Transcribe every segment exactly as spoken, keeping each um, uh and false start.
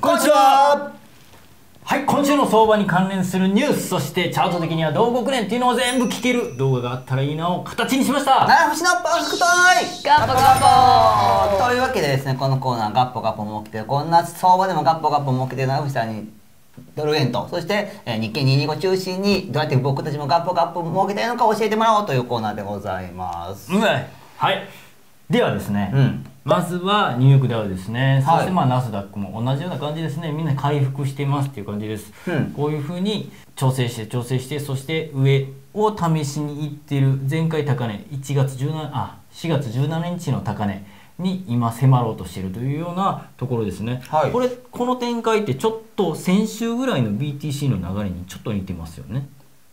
こんにちは。はい、今週の相場に関連するニュース、そしてチャート的には同学年っていうのを全部聞ける動画があったらいいなを形にしました。七星のパーフェクトーイガッポガッポーというわけでですね、このコーナーガッポガッポ儲けてる、こんな相場でもガッポガッポ儲けてる七星さんにドル円と、そして日経にひゃくにじゅうご中心にどうやって僕たちもガッポガッポ儲けてるのか教えてもらおうというコーナーでございます。うん、はい、ではですね、うんまずはニューヨークダウですね、そしてまあナスダックも同じような感じですね、みんな回復してますっていう感じです。うん、こういうふうに調整して調整して、そして上を試しにいってる前回高値いちがつじゅうななあしがつじゅうななにちの高値に今迫ろうとしているというようなところですね。はい、これこの展開ってちょっと先週ぐらいの ビーティーシー の流れにちょっと似てますよね。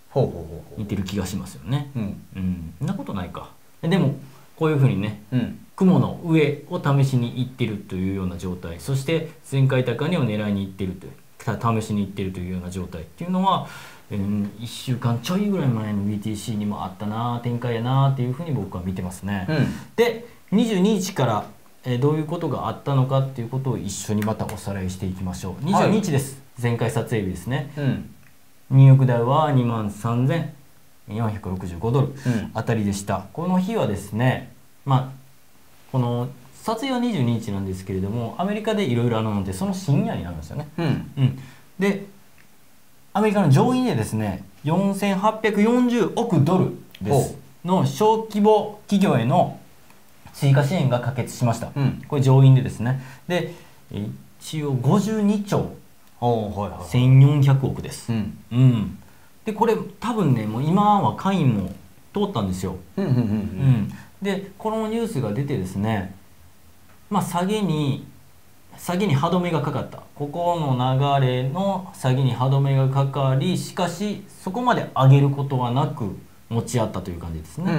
ほうほうほうほう、似てる気がしますよね。うん、うん、そんなことないか。でもこういうふうにね、うん雲の上を試しにいってるというような状態、そして前回高値を狙いにいってるという試しにいってるというような状態っていうのは、うん、いっしゅうかんちょいぐらい前の ビーティーシー にもあったな展開やなっていうふうに僕は見てますね。うん、でにじゅうににちから、えー、どういうことがあったのかっていうことを一緒にまたおさらいしていきましょう。にじゅうににちです、はい、前回撮影日ですね。うん、ニューヨークダウはにまんさんぜんよんひゃくろくじゅうごドルあたりでした。うん、この日はですね、まあこの撮影はにじゅうににちなんですけれども、アメリカでいろいろあるのでその深夜になるんですよね。うんうん、でアメリカの上院でですねよんせんはっぴゃくよんじゅうおくドルですの小規模企業への追加支援が可決しました。うん、これ上院でですね、で一応ごじゅうにちょうせんよんひゃくおくです。うんうん、でこれ多分ねもう今は下院も通ったんですよ。でこのニュースが出てですね、まあ、下げに下げに歯止めがかかった、ここの流れの下げに歯止めがかかり、しかしそこまで上げることはなく持ち合ったという感じですね。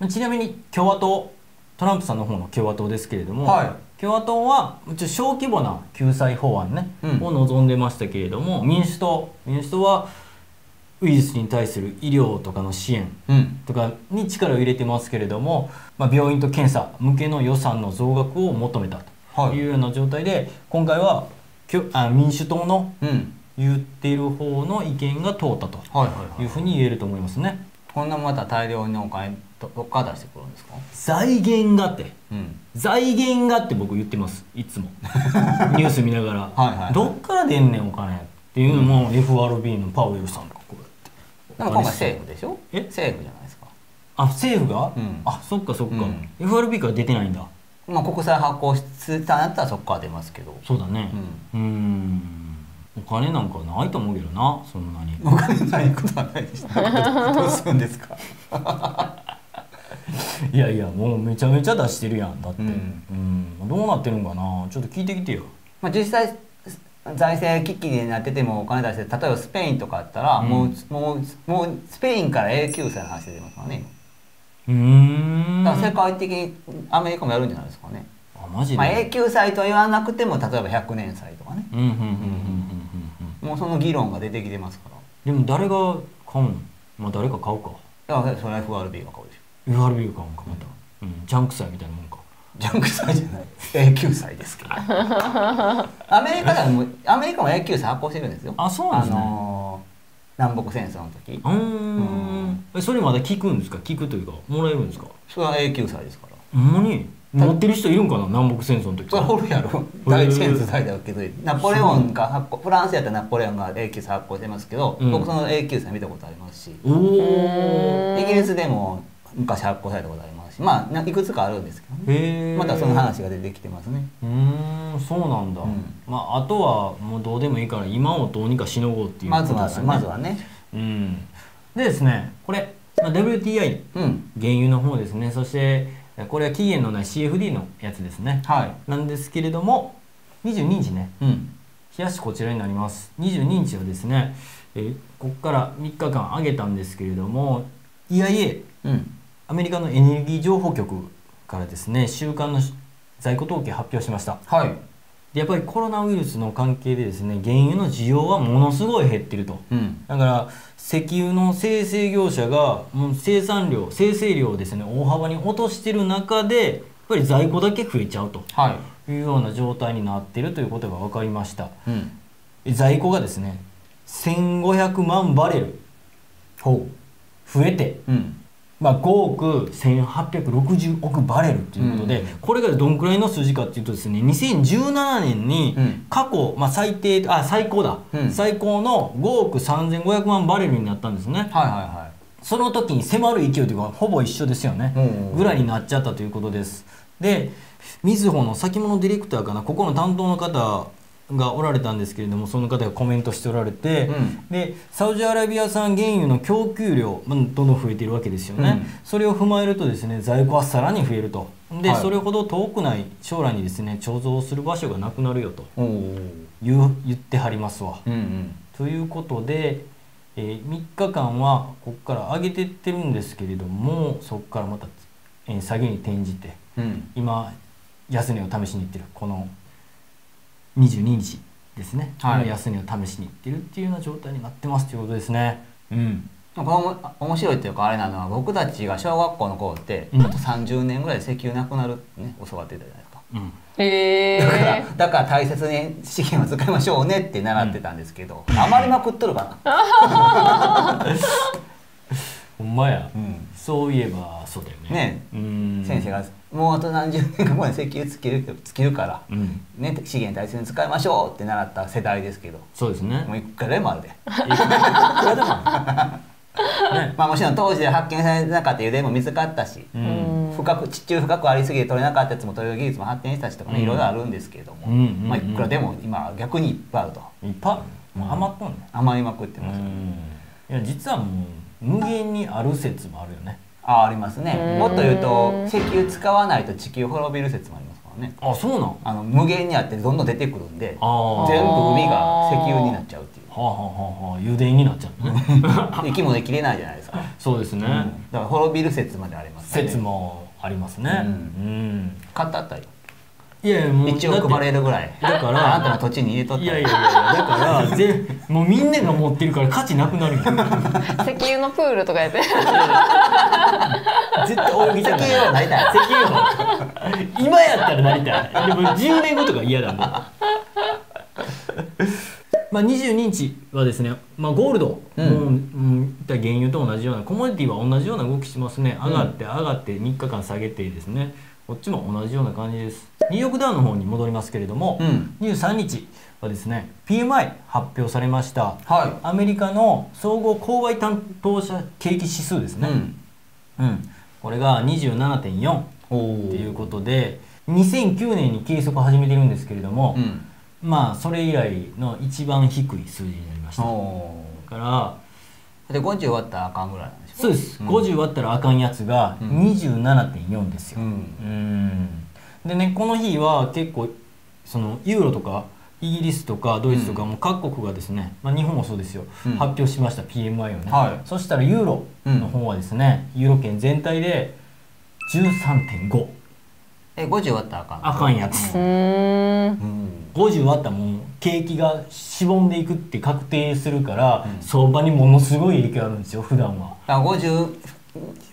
うん、ちなみに共和党、トランプさんの方の共和党ですけれども、はい、共和党は小規模な救済法案、ねうん、を望んでましたけれども、民主党民主党はウイルスに対する医療とかの支援とかに力を入れてますけれども、まあ、病院と検査向けの予算の増額を求めたというような状態で、はい、今回はあ民主党の言っている方の意見が通ったというふうに言えると思いますね。こんなまた大量にお金どっから出してくるんですか？財源がって、うん、財源がって僕言ってますいつもニュース見ながらはいはい、はい、どっから出んねんお金っていうのも エフアールビー のパウエルさんとかこう。なんか今回政府でしょ？え？政府じゃないですか。あ、政府が？うん、あ、そっかそっか。うん、エフアールビー から出てないんだ。まあ国債発行したんだったらそっから出ますけど。そうだね。うん。うーんお金なんかないと思うけどな、そんなに。お金ないことはないでしょ。どうするんですか。いやいや、もうめちゃめちゃ出してるやんだって。うん、うん。どうなってるんかな。ちょっと聞いてきてよ。まあ実際。財政危機になっててもお金出して、例えばスペインとかあったら、うん、もうもうもうスペインから永久債の話出てますからね。うん、だから世界的にアメリカもやるんじゃないですかね。あ、マジで。まあ永久債と言わなくても例えばひゃくねんさいとかね、もうその議論が出てきてますから。でも誰が買うの？まあ誰か買うか。だからそれは エフアールビー が買うでしょ。 エフアールビー が買うんかまた、うん、ジャンク債みたいなもんか。ジャンク債じゃない永久債ですけどアメリカではもうアメリカも永久債発行してるんですよ。あ、そうなんですね。あのー、南北戦争の時。うんうん、それまだ聞くんですか？聞くというかもらえるんですか？それは永久債ですから。ほんまに持ってる人いるんかな、南北戦争の時。それおるやろ、第一戦争大だけど。ナポレオンが発行、フランスやったらナポレオンが永久債発行してますけど、うん、僕その永久債見たことありますし、おイギリスでも昔発行されたことあります。まあいくつかあるんですけど、ね、またその話が出てきてますね。うん、そうなんだ。うん、まああとはもうどうでもいいから今をどうにかしのごうっていうことですね。まずはね。うん、でですね、これ、まあ、ダブリューティーアイ、うん、原油の方ですね。そしてこれは期限のない シーエフディー のやつですね。はい、なんですけれどもにじゅうににちね、うん、冷やしこちらになります。にじゅうににちはですね、えー、ここからみっかかん上げたんですけれども イーアイエー、うんアメリカのエネルギー情報局からですね週間の在庫統計発表しました。はい、でやっぱりコロナウイルスの関係でですね原油の需要はものすごい減ってると、うん、だから石油の精製業者がもう生産量生成量をですね大幅に落としてる中でやっぱり在庫だけ増えちゃうというような状態になっているということが分かりました、うん、在庫がですねせんごひゃくまんバレルほう増えて、うん、まあごおくせんはっぴゃくろくじゅうおくバレルということで、うん、これがどんくらいの数字かっていうとですねにせんじゅうななねんに過去、まあ、最低あ最高だ、うん、最高のごおくさんぜんごひゃくまんバレルになったんですね。はいはいはい、その時に迫る勢いというかほぼ一緒ですよねぐらいになっちゃったということです。でみずほの先物ディレクターかな、ここの担当の方がおられたんですけれども、その方がコメントしておられて、うん、でサウジアラビア産原油の供給量どんどん増えているわけですよね、うん、それを踏まえるとですね在庫はさらに増えると。で、はい、それほど遠くない将来にですね貯蔵する場所がなくなるよと言ってはりますわ。うんうん、ということで。えー、みっかかんはここから上げていってるんですけれども、そこからまた、えー、下げに転じて、うん、今安値を試しにいってるこのにじゅうににちですね、はい、安値を試しにいってるっていうような状態になってますということですね。うん、この面白いというかあれなのは、僕たちが小学校の頃って、うん、あとさんじゅうねんぐらいで石油なくなるってね教わってたじゃないですか。うんえー、だからだから大切に資源を使いましょうねって習ってたんですけど、うん、余りまくっとるかな。ほんまや、うん、そういえばそうだよね。ね先生が「もうあと何十年か後に石油つけるつけるから、うんね、資源大切に使いましょう」って習った世代ですけど、そうですね、もういくらでもあるで。まあもちろん当時で発見されなかった油田も見つかったし、うん、深く地中深くありすぎて取れなかったやつも取れる技術も発展したしとかね、うん、いろいろあるんですけれども、まあいくらでも今逆にいっぱいあると。いっぱいもう余っとんね、余りまくってます、ね、いや実はもう無限にある説もあるよね。あありますね。もっと言うと石油使わないと地球滅びる説もありますからね。あそうなん、あの無限にあってどんどん出てくるんで全部海が石油になっちゃうっていう。はあはあはあ、油田になっちゃうね。生き物生きれないじゃないですか。そうですね、うん、だから滅びる説までありますね。説もありますね。買ったったよ。いやいやもういちおくバレルぐらいだから、あんたの土地に入れとった。いやいやいやだからぜもうみんなが持ってるから価値なくなる。石油のプールとかやって絶対大喜利。石油はなりたい、石油は今やったらなりたい。でもじゅうねんごとか嫌だもん。まあにじゅうににちはですね、まあ、ゴールド、うん、もう、うん、原油と同じようなコモディティは同じような動きしますね。上がって上がってみっかかん下げてですね、こっちも同じような感じです。ニューヨークダウの方に戻りますけれども、うん、にじゅうさんにちはですね ピーエムアイ 発表されました、はい、アメリカの総合購買担当者景気指数ですね、うんうん、これが にじゅうななてんよん ということでにせんきゅうねんに計測を始めてるんですけれども、うん、まあそれ以来の一番低い数字になりました。だからでごじゅう割ったらあかんぐらいなんでしょう。そうです、うん、ごじゅう割ったらあかんやつが にじゅうななてんよん ですよ、うんうん、でねこの日は結構そのユーロとかイギリスとかドイツとかも各国がですね、うん、まあ日本もそうですよ、うん、発表しました ピーエムアイ をね、はい、そしたらユーロの方はですね、ユーロ圏全体で じゅうさんてんご。えごじゅう割ったらあかんあかんやつ。ごじゅう割ったらもう景気がしぼんでいくって確定するから、うん、相場にものすごい影響あるんですよ普段は。だからごじゅう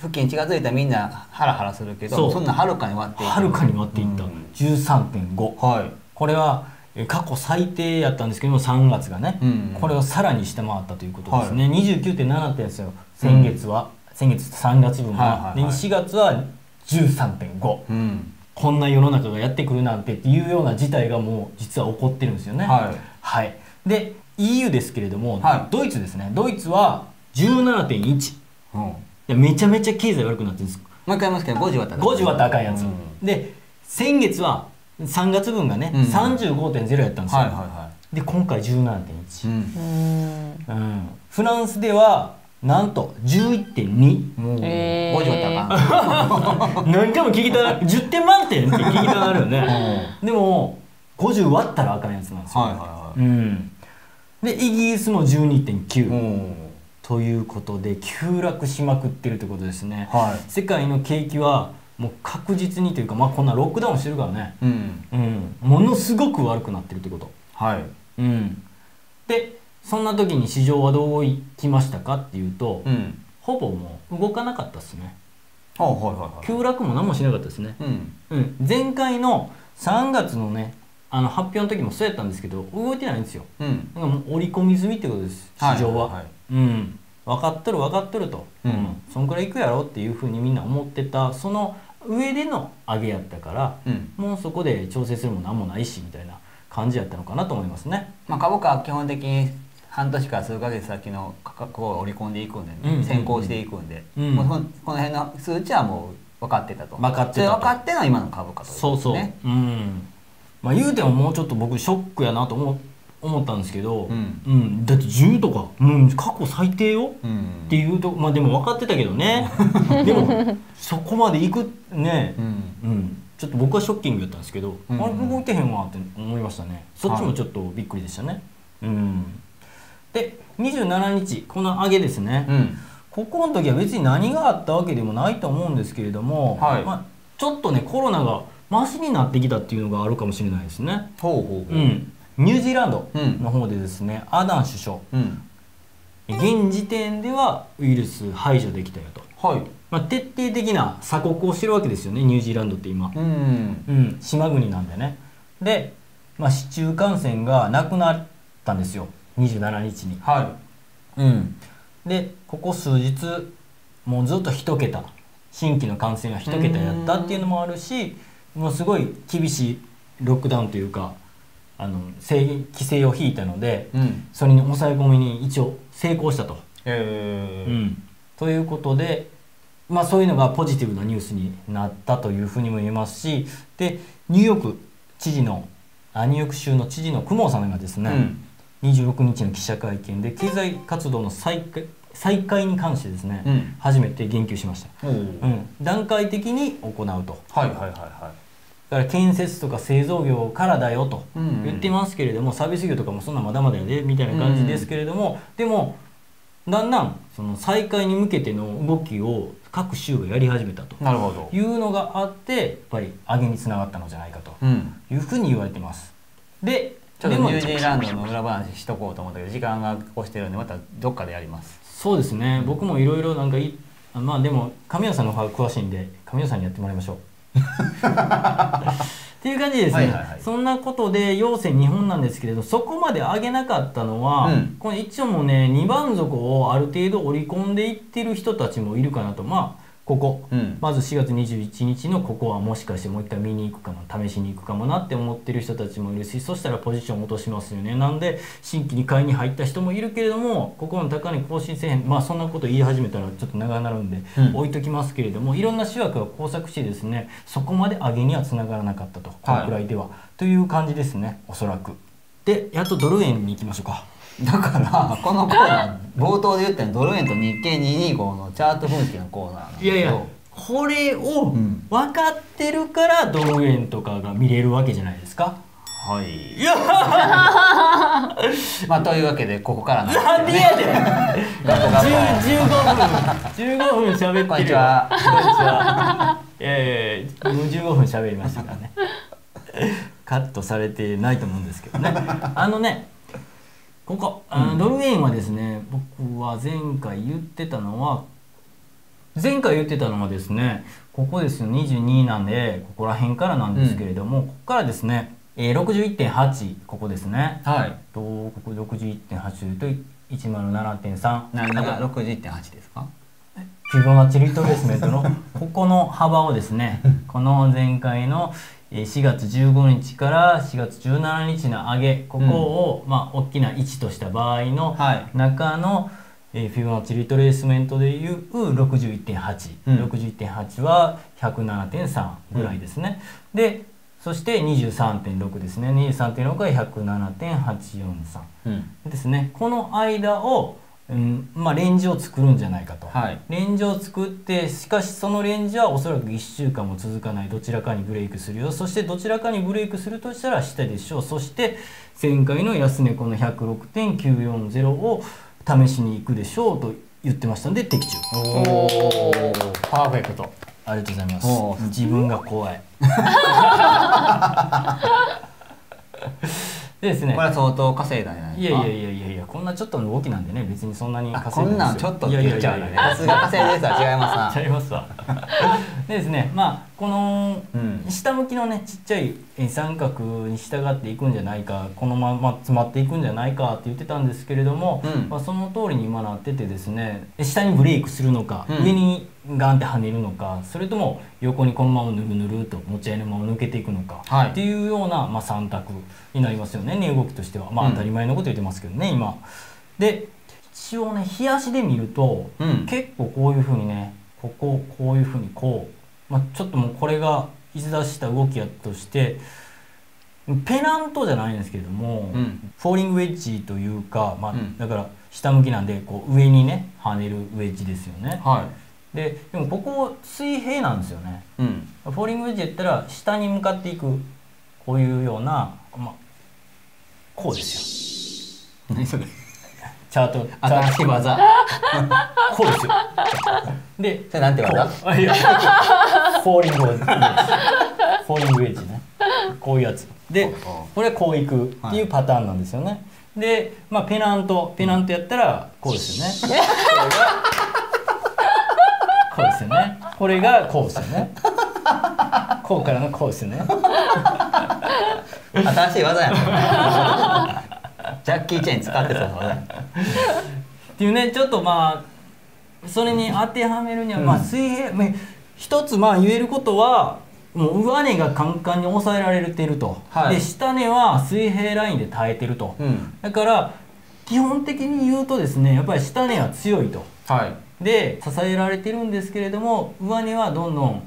付近近づいたらみんなハラハラするけど そ, そんなはるかに割っていったはるかに割っていった、うん、じゅうさんてんご、はい、これは過去最低やったんですけどもさんがつがね、うん、これをさらに下回ったということですね、はい、にじゅうきゅうてんなな 点ですよ先月は、うん、先月さんがつぶんはしがつは じゅうさんてんご、うん、こんな世の中がやってくるなんてっていうような事態がもう実は起こってるんですよね。はい、はい、で イーユー ですけれども、はい、ドイツですね。ドイツは じゅうななてんいち、うん、めちゃめちゃ経済悪くなってるんです。もう一回言いますけどごじゅう割ったらごじゅう割ったらあかんやつ、うん、で先月はさんがつぶんがね、うん、さんじゅうごてんゼロ やったんですよ。で今回 じゅうななてんいち、うんうん、フランスではなんと じゅういってんに、えー、ごじゅう割ったらあかん。何回も聞きたなじゅってんまんてんって聞きたなるよね。でもごじゅう割ったらあかんやつなんですよ。でイギリスも じゅうにてんきゅう ということで急落しまくってるということですね、はい、世界の景気はもう確実にというか、まあ、こんなロックダウンしてるからね、うんうん、ものすごく悪くなってるということ、はい、うん、でそんな時に市場はどういきましたかっていうと、うん、ほぼもう動かなかったですね。急落も何もしなかったですね、うんうん、前回のさんがつのねあの発表の時もそうやったんですけど動いてないんですよ、うん、なんかもう織り込み済みってことです市場は。分かっとる分かっとると、うんうん、そんくらいいくやろっていうふうにみんな思ってたその上での上げやったから、うん、もうそこで調整するも何もないしみたいな感じやったのかなと思いますね。まあ株価は基本的に半年から数ヶ月先の価格を織り込んでいくんで、ねうん、先行していくんで、うん、もうこの辺の数値はもう分かってたと分かってた分かっての今の株価という、ね、そうそう、うんまあ、言うてももうちょっと僕ショックやなと 思, 思ったんですけど、うんうん、だってじゅうとか、うん、過去最低よ、うん、っていうとまあでも分かってたけどねでもそこまでいくね、うんうん、ちょっと僕はショッキングやったんですけど、うん、あれ動いてへんわって思いましたね。そっちもちょっとびっくりでしたね、はいうん、でにじゅうしちにちこの上げですね、うん、ここの時は別に何があったわけでもないと思うんですけれども、はいまあ、ちょっとねコロナがマシになってきたっていうのがあるかもしれないですね。ほうほうほう、うん、ニュージーランドの方でですね、うん、アダン首相、うん、現時点ではウイルス排除できたよと、はいまあ、徹底的な鎖国をしてるわけですよねニュージーランドって今、うんうん、島国なんでね。で、まあ、市中感染がなくなったんですよにじゅうしちにちに、はいうん、でここ数日もうずっと一桁新規の感染が一桁やったっていうのもあるしもうすごい厳しいロックダウンというかあの規制を引いたので、うん、それに抑え込みに一応成功したと、えーうん、ということで、まあ、そういうのがポジティブなニュースになったというふうにも言えますしでニューヨーク知事のあニューヨーク州の知事のクモーさんがですね、うん、にじゅうろくにちの記者会見で経済活動の再開再開に関してですね、うん、初めて言及しました、うんうん、段階的に行うと、はいはいはいはい、だから建設とか製造業からだよと言ってますけれども、うんうん、サービス業とかもそんなまだまだやでみたいな感じですけれども、うんうん、でもだんだんその再開に向けての動きを各州がやり始めたというのがあってやっぱり上げにつながったのじゃないかというふうに言われてます。でちょっとニュージーランドの裏話しとこうと思ったけど時間が越してるんでまたどっかでやります。そうですね僕もいろいろなんかいまあでも神谷さんの方が詳しいんで神谷さんにやってもらいましょうっていう感じですね、はいはいはい、そんなことで要請にほんなんですけれどそこまで上げなかったのは、うん、この一応もうねにばん底をある程度織り込んでいってる人たちもいるかなとまあここ、うん、まずしがつにじゅういちにちのここはもしかしてもう一回見に行くかも試しに行くかもなって思ってる人たちもいるしそしたらポジション落としますよね。なんで新規に買いに入った人もいるけれどもここの高値更新せえへんまあそんなこと言い始めたらちょっと長くなるんで、うん、置いときますけれどもいろんな思惑が交錯してですねそこまで上げにはつながらなかったとこのくらいでは、はい、という感じですねおそらく。でやっとドル円に行きましょうか。だからこのコーナー冒頭で言ったようにドル円と日経にひゃくにじゅうごのチャート分析のコーナーなんですけどいやいやこれを分かってるからドル円とかが見れるわけじゃないですか、うん、はいいやまあというわけでここからなんですけどねなんでやでじゅうごふんじゅうごふん喋ってるこんにちはこんにちはええじゅうごふん喋りましたからねカットされてないと思うんですけどねあのねここあドル円はですね、うん、僕は前回言ってたのは前回言ってたのはですねここですよにじゅうになんでここら辺からなんですけれども、うん、ここからですね、えー、ろくじゅういってんはち ここですね、はい、とここ ろくじゅういってんはち と いちまるななてんさん なんか ろくじゅういってんはち ですかフィボナッチリトレースメントのここの幅をですねこの前回のしがつじゅうごにちからしがつじゅうしちにちの上げここを、うんまあ、大きないちとした場合の中の、はいえー、フィボナッチリトレースメントでいう ろくじゅういってんはち、うん、ろくじゅういってんはち は ひゃくななてんさん ぐらいですね、うん、でそして にじゅうさんてんろく ですね にじゅうさんてんろく は ひゃくななてんはちよんさん、うん、ですねこの間をうんまあ、レンジを作るんじゃないかと、はい、レンジを作ってしかしそのレンジはおそらくいっしゅうかんも続かないどちらかにブレイクするよそしてどちらかにブレイクするとしたら下でしょうそして前回の安値この ひゃくろくてんきゅうよんゼロ を試しに行くでしょうと言ってましたので的中おーパーフェクトありがとうございます自分が怖いでですね、これは相当稼いだんじゃないですか。いやいやいやいやこんなちょっとの動きなんでね別にそんなに稼いでないですよ。こんなんちょっとって言っちゃうね。さすが稼いですは違いますな。違いますわ。でですねまあこの下向きのねちっちゃい三角に従っていくんじゃないか、このまま詰まっていくんじゃないかって言ってたんですけれども、うん、まあその通りに今なっててですね、下にブレイクするのか、うん、上にガンって跳ねるのか、それとも横にこのままぬるぬると持ち合いのまま抜けていくのか、はい、っていうようなまあさん択になりますよね、値動きとしては。まあ当たり前のこと言ってますけどね今。で一応ね日足で見ると、うん、結構こういうふうにね、こここういうふうにこう。まあちょっともうこれが逸脱した動きやとしてペナントじゃないんですけれども、うん、フォーリングウェッジというか、まあうん、だから下向きなんでこう上にね跳ねるウェッジですよね、はい、で, でもここ水平なんですよね、うん、フォーリングウェッジやったら下に向かっていくこういうような、まあ、こうですよ。何それチャート、新しい技。こうですよ。で、それなんて技？フォーリングウェッジ。フォーリングウェッジね。こういうやつ。で、これはこういくっていうパターンなんですよね。で、まあペナント、ペナントやったらこうですよね。こうですよね。これがこうですよね。こうからのこうですよね。新しい技やもんね。ジャッキー・チェーン使ってたのね。っていうね、ちょっとまあそれに当てはめるには、うん、まあ水平、まあ、一つまあ言えることはもう上値がカンカンに抑えられていると、はい、で下値は水平ラインで耐えてると、うん、だから基本的に言うとですね、やっぱり下値は強いと、はい、で支えられてるんですけれども上値はどんどん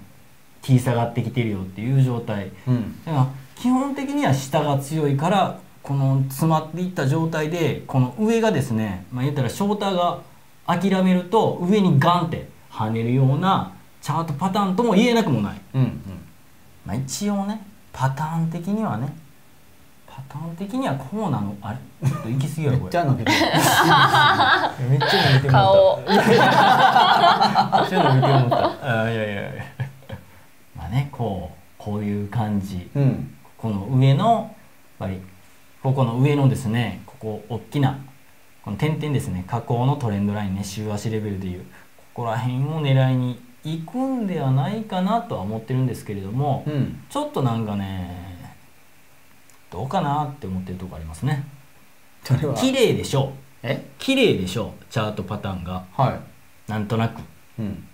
T 下がってきてるよっていう状態、うん、だから基本的には下が強いからこの詰まっていった状態でこの上がですね、まあ、言ったらショーターが諦めると上にガンって跳ねるようなチャートパターンとも言えなくもない、うんうん、まあ一応ねパターン的にはねパターン的にはこうなの、あれちょっと行き過ぎやろこれめっちゃ伸びてめっちゃ伸びてもらったちょっと伸びてもらったあいやいやいやまあねこうこういう感じ、うん、この上のやっぱりここの上のですね、ここ大きなこの点々ですね、下降のトレンドラインね、週足レベルでいうここら辺を狙いに行くんではないかなとは思ってるんですけれども、うん、ちょっとなんかねどうかなって思ってるとこありますね。それは綺麗でしょう。え？綺麗でしょう。チャートパターンが、はい、なんとなく、うん、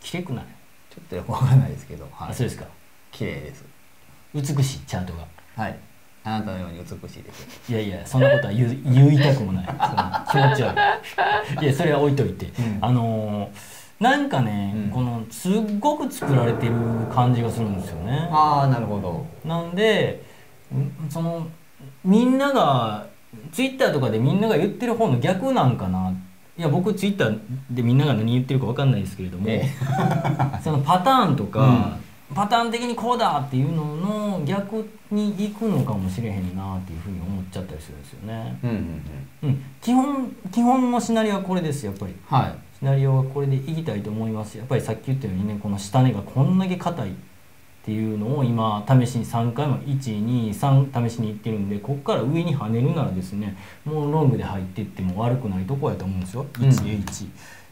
綺麗くない？ちょっとよくわからないですけど、はい、あ、そうですか。綺麗です。美しいチャートが。はい。あなたのように美しいです。いやいや、そんなことは 言, 言いたくもない。その気持ち悪い。いや、それは置いといて、うん、あのー、なんかね、うん、このすっごく作られてる感じがするんですよね。ああ、なるほど。なんで、そのみんながツイッターとかでみんなが言ってる方の逆なんかな。いや、僕ツイッターでみんなが何言ってるかわかんないですけれども、ええ、そのパターンとか。うん、パターン的にこうだっていうのの逆にいくのかもしれへんなっていうふうに思っちゃったりするんですよね。基本基本のシナリオはこれです。やっぱり、はい、シナリオはこれでいきたいと思います。やっぱりさっき言ったようにね、この下根がこんだけ硬いっていうのを今試しにさんかいもいちにさん試しにいってるんで、ここから上に跳ねるならですね、もうロングで入っていっても悪くないとこやと思うんですよ。いちいち、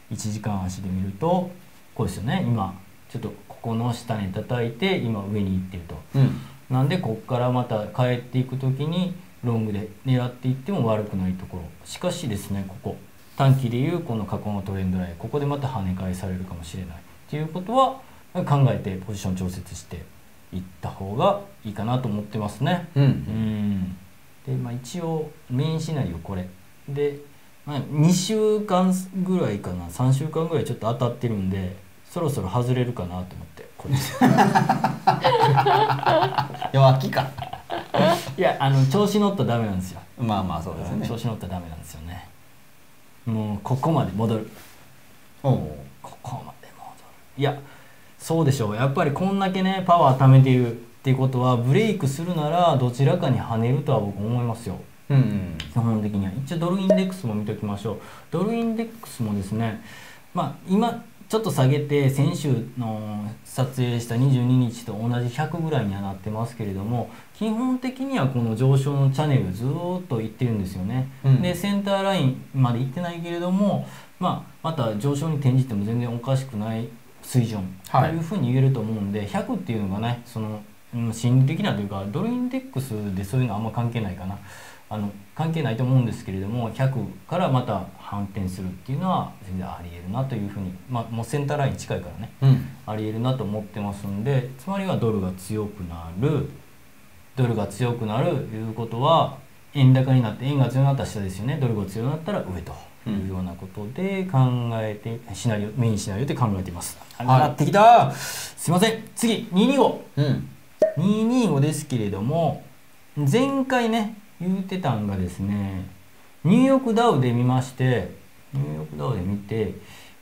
うん、いちじかん足で見るとこうですよね。今ちょっとここの下に叩いて今上に行ってると、うん、なんでこっからまた帰っていく時にロングで狙っていっても悪くないところ。しかしですね、ここ短期でいうこの過去のトレンドライン、ここでまた跳ね返されるかもしれないっていうことは考えてポジション調節していった方がいいかなと思ってますね。うん、うんで、まあ、一応メインシナリオこれで、まあ、にしゅうかんぐらいかな、さんしゅうかんぐらいちょっと当たってるんで、そろそろ外れるかなと思ってこれ弱気かいや、あの調子乗ったらダメなんですよ。まあまあそうですね、調子乗ったらダメなんですよね。もうここまで戻る。おお、ここまで戻る。いや、そうでしょう。やっぱりこんだけねパワー貯めているっていうことは、ブレイクするならどちらかに跳ねるとは僕思いますよ。うん、うん、基本的には。一応ドルインデックスも見ときましょう。ドルインデックスもですね、まあ今ちょっと下げて先週の撮影したにじゅうににちと同じひゃくぐらいにはなってますけれども、基本的にはこの上昇のチャンネルずーっといってるんですよね、うん、でセンターラインまでいってないけれども、まあ、また上昇に転じても全然おかしくない水準というふうに言えると思うんで、ひゃくっていうのがね、その心理的なというかドルインデックスでそういうのはあんま関係ないかな、あの関係ないと思うんですけれども、ひゃくからまた反転するっていうのは全然ありえるなというふうに、まあ、もうセンターライン近いからね、うん、ありえるなと思ってますんで、つまりはドルが強くなる、ドルが強くなるいうことは円高になって、円が強くなったら下ですよね、ドルが強くなったら上と。いうようなことで考えて、シナリオ、メインシナリオで考えています。上がってきた。すいません。次にひゃくにじゅうご。うん、にひゃくにじゅうごですけれども、前回ね言うてたんがですね、ニューヨークダウで見まして、ニューヨークダウで見て、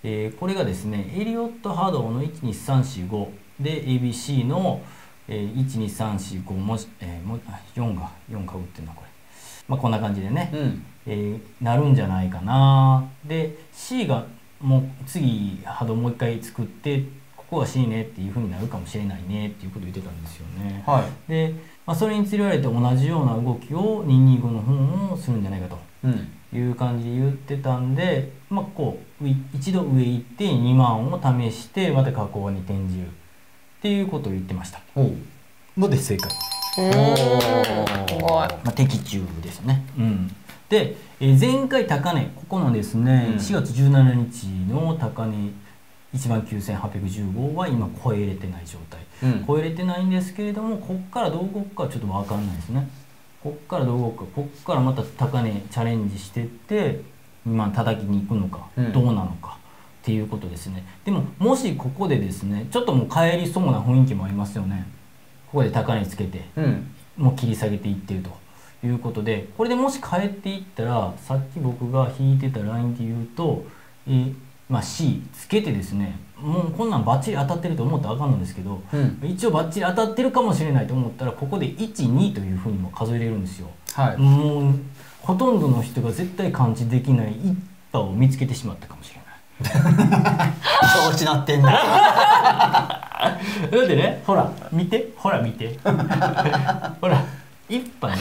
えー、これがですね、エリオット波動のいちにさんよんごで エービーシー の、えー、いちにさんよんごもし、えー、もよんがよんかぶってんなこれ。まあこんな感じでね。うん、えー、なるんじゃないかな。で C がもう次波動もう一回作って、ここは C ねっていうふうになるかもしれないねっていうことを言ってたんですよね。はい、で、まあ、それにつれられて同じような動きをにひゃくにじゅうごの方もするんじゃないかという感じで言ってたんで、うん、まあこう一度上行ってにまんを試してまた下降に転じるっていうことを言ってました。ので正解。まあ的中ですね。うん、で前回高値、ここのですね、うん、しがつじゅうしちにちの高値 いちまんきゅうせんはっぴゃくじゅうご は今超えれてない状態、うん、超えれてないんですけれども、ここからどう動くかちょっと分かんないですね。ここからどう動くか、ここからまた高値チャレンジしてって今叩きに行くのか、うん、どうなのかっていうことですね。でももしここでですね、ちょっともう帰りそうな雰囲気もありますよね。ここで高値つけて、うん、もう切り下げていってるということで、これでもし変えていったら、さっき僕が引いてたラインで言うと、えーまあ、C つけてですね、もうこんなんバッチリ当たってると思ったらあかんのですけど、うん、一応バッチリ当たってるかもしれないと思ったら、ここでいち、にというふうにも数えれるんですよ。はい、もうほとんどの人が絶対感知できない一波を見つけてしまったかもしれない。調子なってんな。なんでね、ほら見て、ほら見て、ほら。一波ね、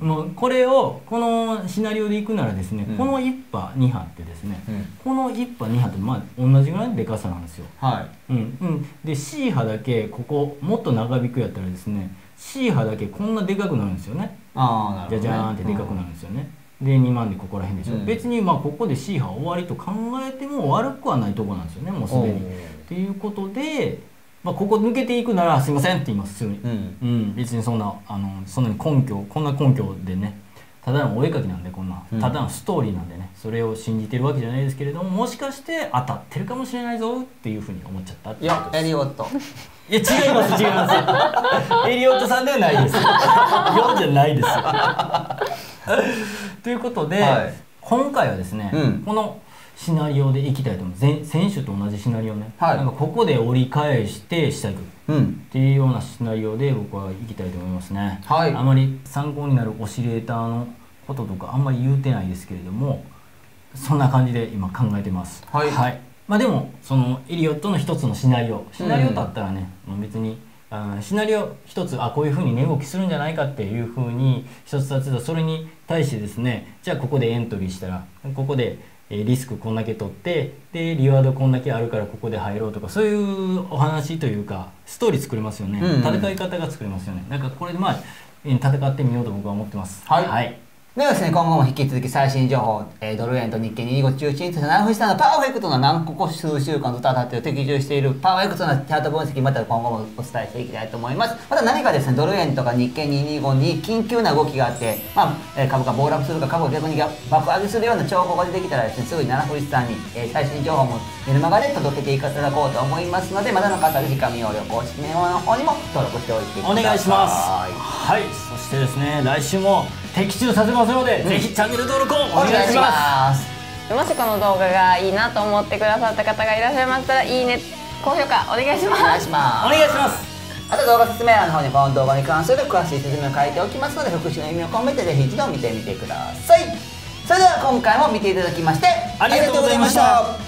うん、もうこれをこのシナリオでいくならですね、うん、この一波二波ってですね、うん、この一波二波ってまあ同じぐらいのでかさなんですよ。はい、うんうん、で C 波だけここもっと長引くやったらですね、 C 波だけこんなでかくなるんですよね。ああ、なるほどね。じゃじゃーんってでかくなるんですよね。うん、でにまんでここら辺でしょ。うん、別にまあここで C 波終わりと考えても悪くはないとこなんですよね、もうすでに。っていうことで、まあここ抜けていくなら「すいません」って言いますすぐに。うん、うん、別にそんなあのそんなに根拠、こんな根拠でね、ただのお絵描きなんで、こんなただのストーリーなんでね、それを信じてるわけじゃないですけれども、もしかして当たってるかもしれないぞっていうふうに思っちゃったっていうことです。いや、エリオット。いや違います違います。エリオットさんではないです。よんじゃないです。ということで、はい、今回はですね、うん、このシナリオでいきたいと思う。先週と同じシナリオね、はい、なんかここで折り返して下行くっていうようなシナリオで僕はいきたいと思いますね。はい、あまり参考になるオシレーターのこととかあんまり言うてないですけれども、そんな感じで今考えてます。はい、はい、まあでもそのエリオットの一つのシナリオシナリオだったらね、うん、別にあシナリオ一つ、あこういうふうに値動きするんじゃないかっていうふうに一つずつ、それに対してですね、じゃあここでエントリーしたらここでリスクこんだけ取って、でリワードこんだけあるからここで入ろうとか、そういうお話というかストーリー作れますよね。うんうん、戦い方が作れますよね。なんかこれでまあ戦ってみようと僕は思ってます。はい、はい、ではですね、今後も引き続き最新情報、えー、ドル円と日経にひゃくにじゅうご中心として七富士さんのパーフェクトな何個か数週間ずっと当たっている、的中しているパーフェクトなチャート分析、また今後もお伝えしていきたいと思います。また何かですね、ドル円とか日経にひゃくにじゅうごに緊急な動きがあって、まあ、株が暴落するか株が逆に爆上げするような兆候が出てきたらですね、すぐに七富士さんに、えー、最新情報もメルマガで届けていただこうと思いますので、またの方はぜひ紙用旅行式メモの方にも登録しておいてください。お願いします。はい、そしてですね、来週も的中させますので、うん、ぜひチャンネル登録をお願いします。もしこの動画がいいなと思ってくださった方がいらっしゃいましたら、いいね、高評価お願いします。お願いします。お願いします。あと動画説明欄の方にこの動画に関する詳しい説明を書いておきますので、復習の意味を込めてぜひ一度見てみてください。それでは今回も見ていただきましてありがとうございました。